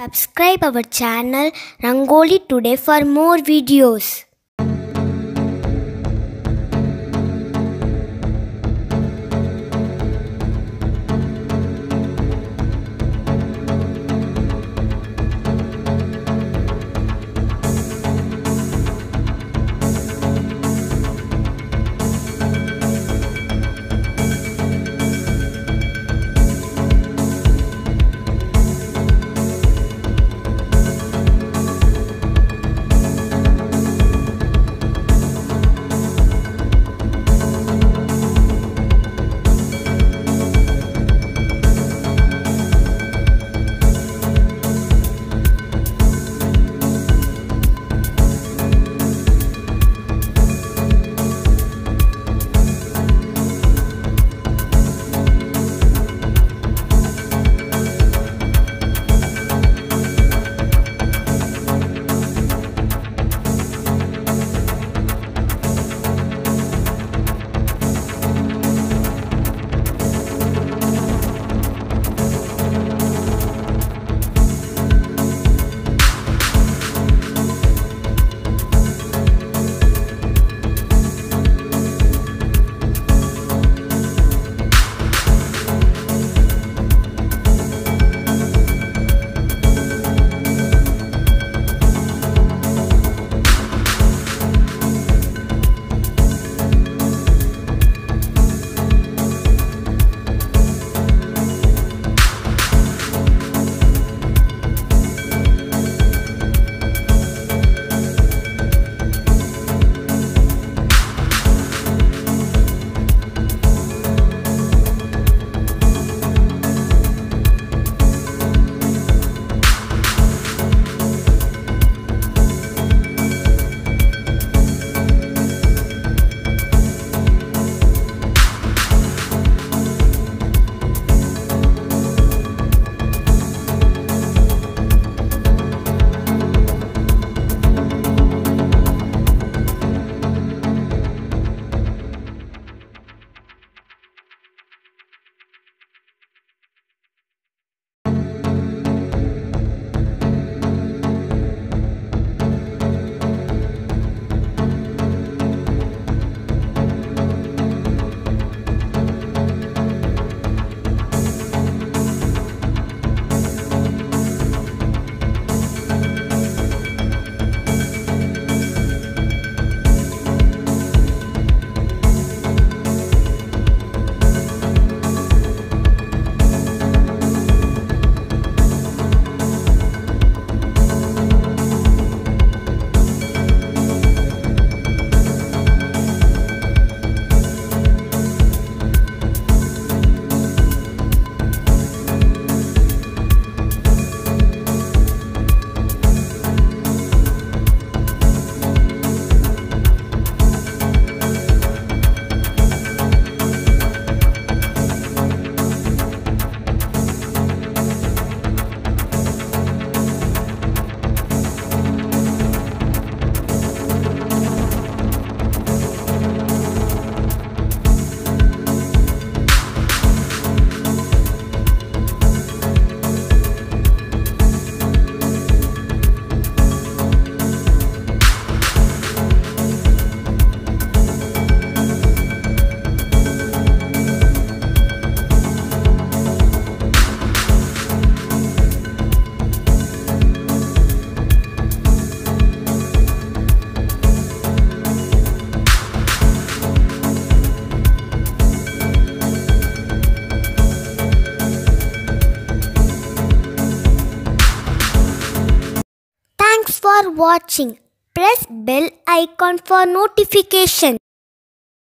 Subscribe our channel Rangoli Today for more videos. Thanks for watching. Press bell icon for notification.